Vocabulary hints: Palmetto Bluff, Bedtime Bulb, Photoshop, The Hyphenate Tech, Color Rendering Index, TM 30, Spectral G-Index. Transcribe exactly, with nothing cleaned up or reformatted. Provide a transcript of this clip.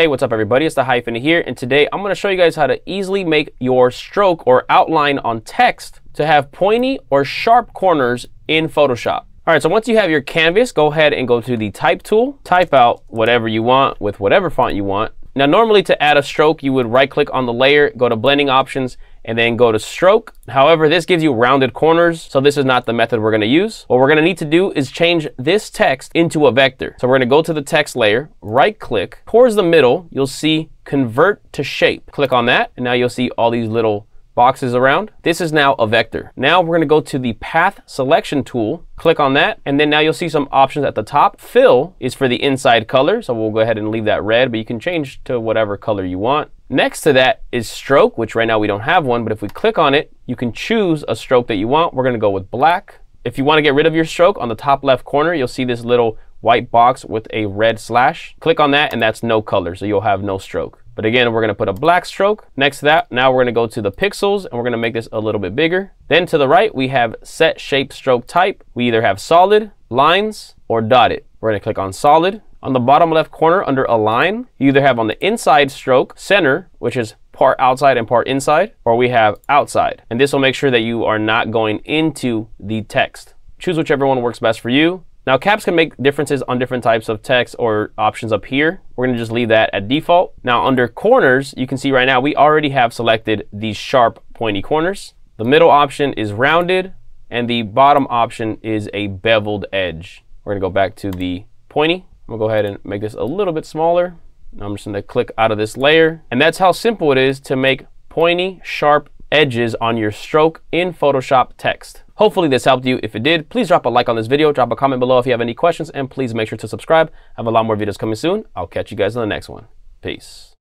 Hey, what's up everybody, it's the Hyphen here, and today I'm going to show you guys how to easily make your stroke or outline on text to have pointy or sharp corners in Photoshop. Alright, so once you have your canvas, go ahead and go to the type tool, type out whatever you want with whatever font you want. Now normally to add a stroke you would right click on the layer, go to blending options, and then go to stroke. However, this gives you rounded corners, so this is not the method we're going to use. What we're going to need to do is change this text into a vector. So we're going to go to the text layer, right click, towards the middle you'll see convert to shape. Click on that and now you'll see all these little boxes around. This is now a vector. Now we're going to go to the path selection tool, click on that, and then now you'll see some options at the top. Fill is for the inside color, so we'll go ahead and leave that red, but you can change to whatever color you want. Next to that is stroke, which right now we don't have one, but if we click on it, you can choose a stroke that you want. We're going to go with black. If you want to get rid of your stroke, on the top left corner, you'll see this little white box with a red slash. Click on that and that's no color, so you'll have no stroke. But again, we're going to put a black stroke. Next to that, now we're going to go to the pixels and we're going to make this a little bit bigger. Then to the right, we have set shape stroke type. We either have solid, lines, or dotted. We're going to click on solid. On the bottom left corner under align, you either have on the inside stroke center, which is part outside and part inside, or we have outside. And this will make sure that you are not going into the text. Choose whichever one works best for you. Now caps can make differences on different types of text or options up here. We're going to just leave that at default. Now under corners, you can see right now we already have selected these sharp pointy corners. The middle option is rounded and the bottom option is a beveled edge. We're going to go back to the pointy. We'll go ahead and make this a little bit smaller. I'm just going to click out of this layer. And that's how simple it is to make pointy, sharp edges on your stroke in Photoshop text. Hopefully this helped you. If it did, please drop a like on this video, drop a comment below if you have any questions, and please make sure to subscribe. I have a lot more videos coming soon. I'll catch you guys in the next one. Peace.